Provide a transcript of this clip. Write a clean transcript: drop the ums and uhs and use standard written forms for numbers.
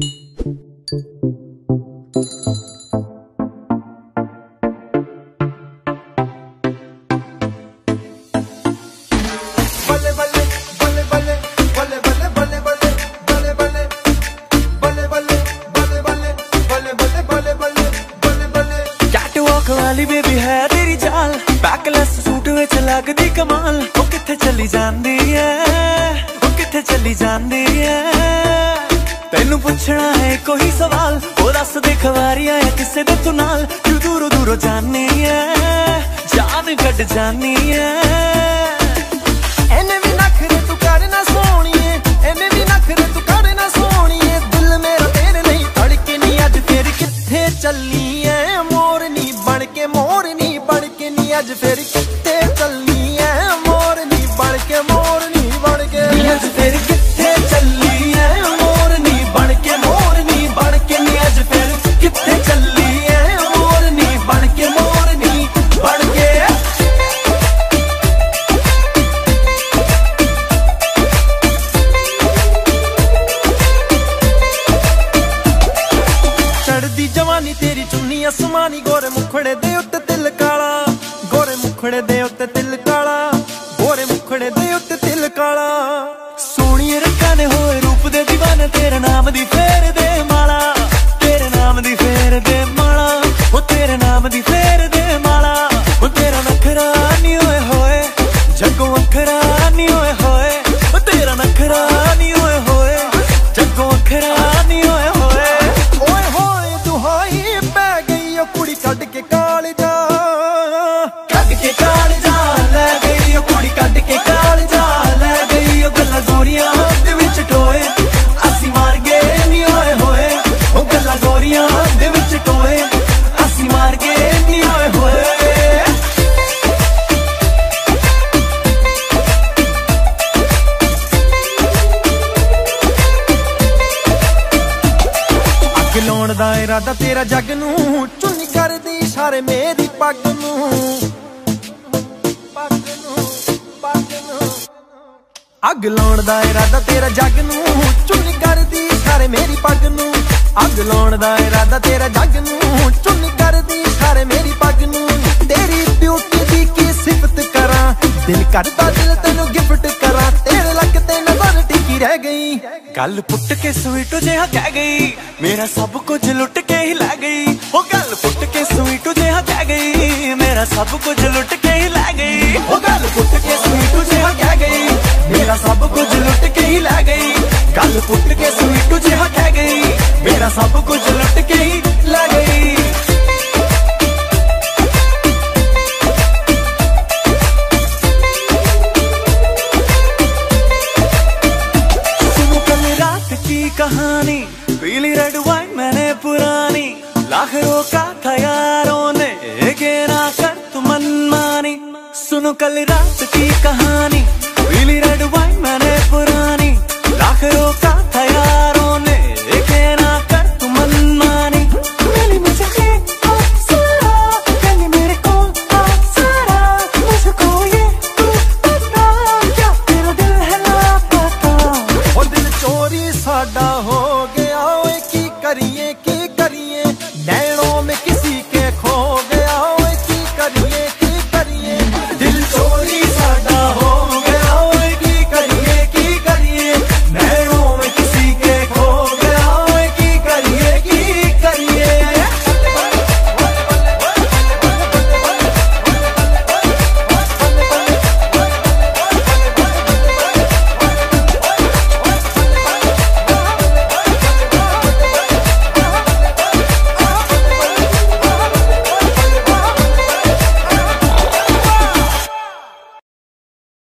Baby है तेरी जाल बैकलेस सूट में लगदी कमाल। वो किथे चली जांदी है, वो किथे चली जांदी है। तेनू पूछना है कोई सवाल, वो दस दे खवारिया है किसे दे तू नाल। तू दूरों दूरों जानी है, जान कट जानी है। एने भी नखरे तू कर ना सोनिए, एने भी नखरे तू कर ना सोनिए। दिल मेरा तेरे नहीं धड़के नहीं, अज तेरी किथे चली है। मोरनी बढ़ के नी अज फिर कित्ते चली है। मोरनी बढ़ के, मोरनी बढ़ के नी अज फिर कित्ते चली है। मोरनी बढ़ के, मोरनी बढ़ के नी अज फिर कित्ते चली है। मोरनी बढ़ के, मोरनी बढ़ के। चढ़दी जवानी तेरी चुन्नी आसमानी, गोरे मुखड़े दे उत्ते तिल काला। गोरे मुखड़े दे उत्ते तिल काला, गोरे मुखड़े दे उत्ते तिल काला। सोनिए रखा ने होए रूप दे दीवाने, तेरे नाम दी फेर दे माला। तेरे नाम दी फेर दे माला, वो तेरे नाम दी फेर दे माला। वो तेरा नखरा नी होए होए जगो अखरा नी होए होए। वो तेरा नखरा नी होए होए जगो अखरा नी होए होए। ओए होए दुहाई पै गई ओ कुड़ी कट के लाउण दा इरादा तेरा जग नू। चुन्नी कर दी इशारे मेरी पग नू, पग नू, पग नू। अग लाउण दा इरादा तेरा जग नू। चुन्नी कर दी इशारे मेरी पग नू। अग लाउण दा इरादा तेरा जग नू। चुन्नी कर दी इशारे मेरी पग नू। तेरी ब्यूटी दी की सिफत करा, दिल करदा दिल तेनू गिफ्ट करा। तेरे लग ते नजर टिकी रह गई, गल पुट के स्वीट जिहा कह गई। मेरा सब कुछ लुट के ही लै गई। वो गल पुट के स्वीट जिहा कह गई। मेरा सब कुछ लुट के ही लै गई। वो गल पुट के स्वीट जिहा कह गई। मेरा सब कुछ लुट के ही लै गई। गल पुट के स्वीट जिहा कह गई। मेरा सब कुछ लुट के ही लै गई। कहानी पीली रेड वाइन मैंने पुरानी, लाख रोका था यारों ने ये ना कर तुम मनमानी। सुनो कल रात की कहानी, पीली रेड वाइन।